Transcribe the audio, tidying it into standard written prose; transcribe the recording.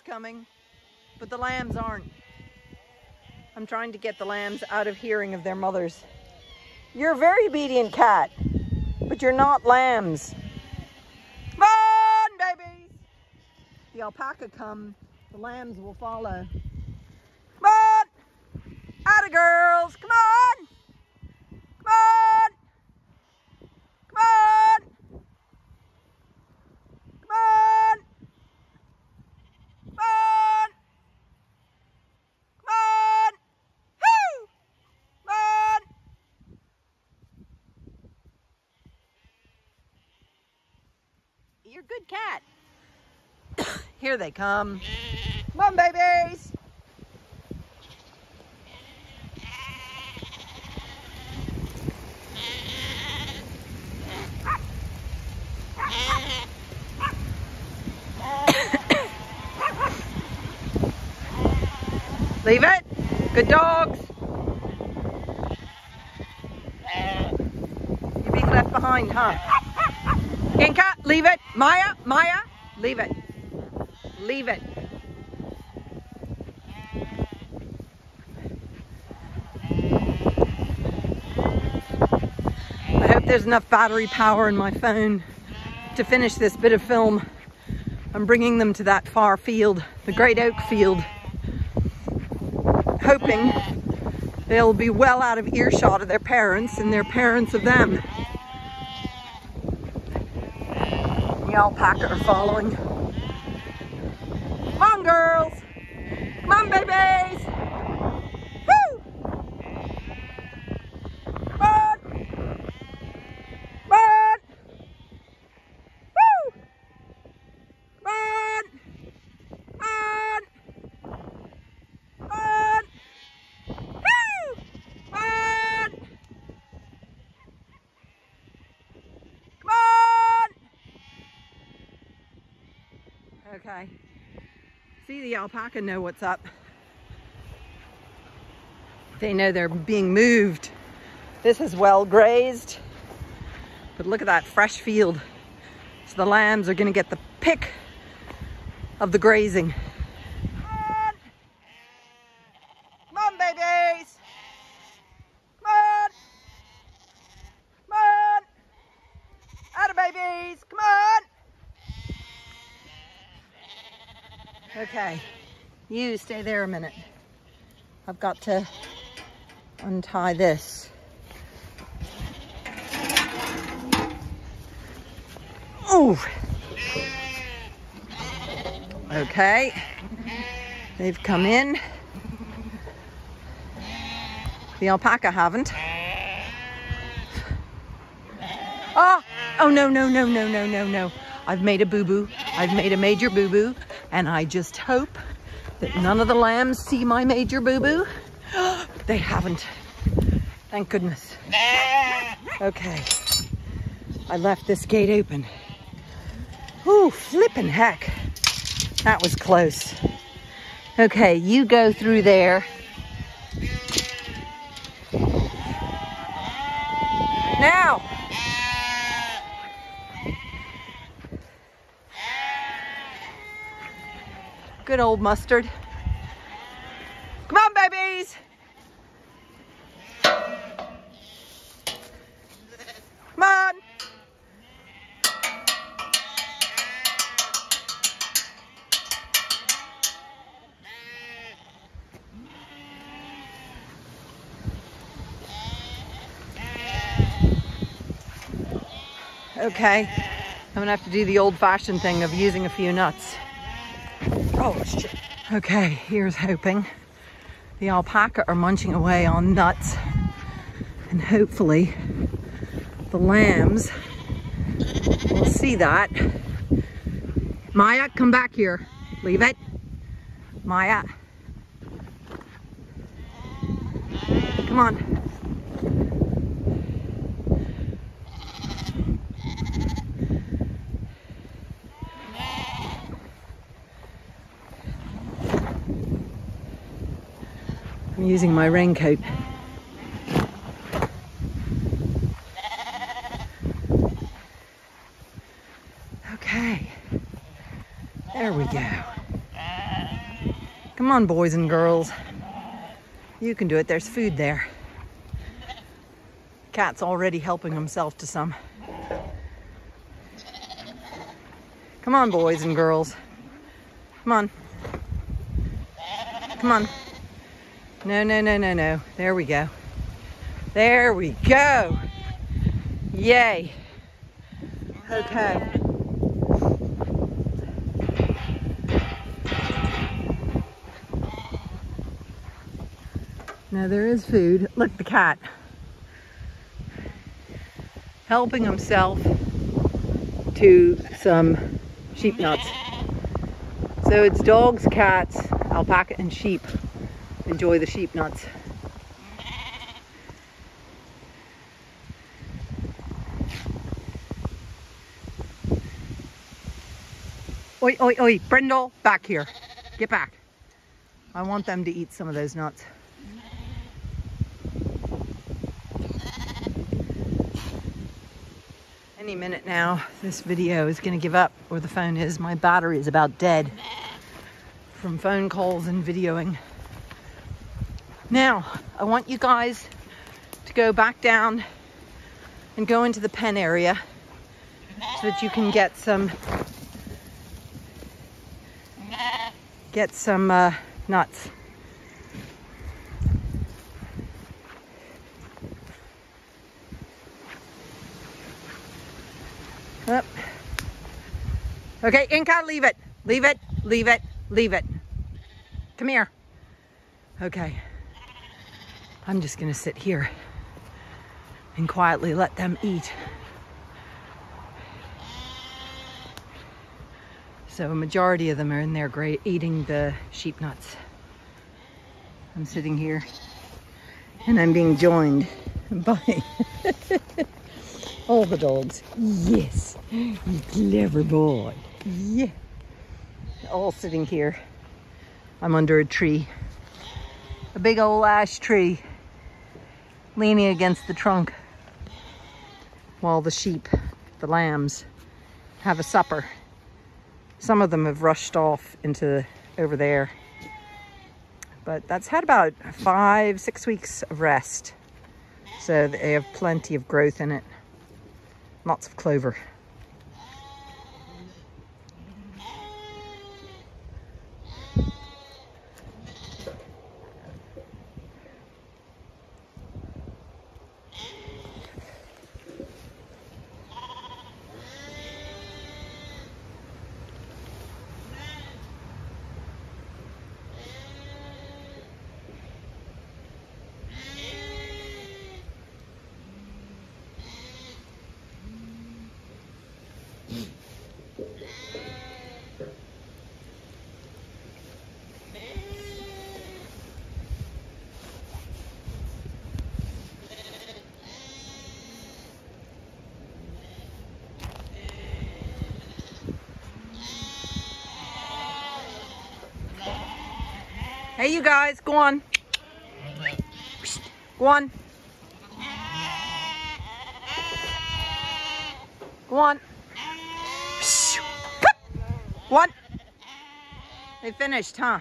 buck's coming, but the lambs aren't. I'm trying to get the lambs out of hearing of their mothers. You're a very obedient cat, but you're not lambs. Come on, babies! The alpaca come, the lambs will follow. Come on! Atta girls, come on! Come on! Come on! Come on! Come on! Come on! Woo! Come on! You're a good cat. Here they come. Come on, babies! Leave it. Good dogs. You're being left behind, huh? Inca, leave it. Maya, Maya, leave it. Leave it. I hope there's enough battery power in my phone to finish this bit of film. I'm bringing them to that far field, the Great Oak Field. Hoping they'll be well out of earshot of their parents and their parents of them. The alpaca are following. Come on, girls! Come on, babies! Woo! Come on! Come on! Woo! Come on! Come on! Okay, see, the alpaca know what's up. They know they're being moved. This is well grazed, but look at that fresh field. So the lambs are gonna get the pick of the grazing. Okay, you stay there a minute. I've got to untie this. Oh! Okay, they've come in. The alpaca haven't. Oh! Oh no, no, no, no, no, no, no. I've made a boo-boo. I've made a major boo-boo. And I just hope that none of the lambs see my major boo-boo. They haven't. Thank goodness. Okay. I left this gate open. Ooh, flippin' heck. That was close. Okay, you go through there. Now! Good old mustard. Come on, babies. Come on. Okay, I'm gonna have to do the old-fashioned thing of using a few nuts. Oh, shit. Okay, here's hoping. The alpaca are munching away on nuts, and hopefully the lambs will see that. Maya, come back here. Leave it. Maya. Come on. I'm using my raincoat. Okay, there we go. Come on, boys and girls. You can do it. There's food there. Cat's already helping himself to some. Come on, boys and girls. Come on. Come on. No, no, no, no, no. There we go. There we go. Yay. Okay. Now there is food. Look, the cat. Helping himself to some sheep nuts. So it's dogs, cats, alpaca, and sheep. Enjoy the sheep nuts. Oi, oi, oi, Brindle, back here. Get back. I want them to eat some of those nuts. Any minute now, this video is going to give up, or the phone is. My battery is about dead from phone calls and videoing. Now, I want you guys to go back down and go into the pen area so that you can get some nuts. Up. Okay, Inca, leave it. Leave it, leave it, leave it. Come here. Okay. I'm just gonna sit here and quietly let them eat. So a majority of them are in there eating the sheep nuts. I'm sitting here and I'm being joined by all the dogs. Yes, you clever boy. Yeah. All sitting here. I'm under a tree. A big old ash tree. Leaning against the trunk while the sheep, the lambs, have a supper. Some of them have rushed off into over there, but that's had about 5-6 weeks of rest, so they have plenty of growth in it. Lots of clover. Hey, you guys, go on. Go on. Go on. What? They finished, huh?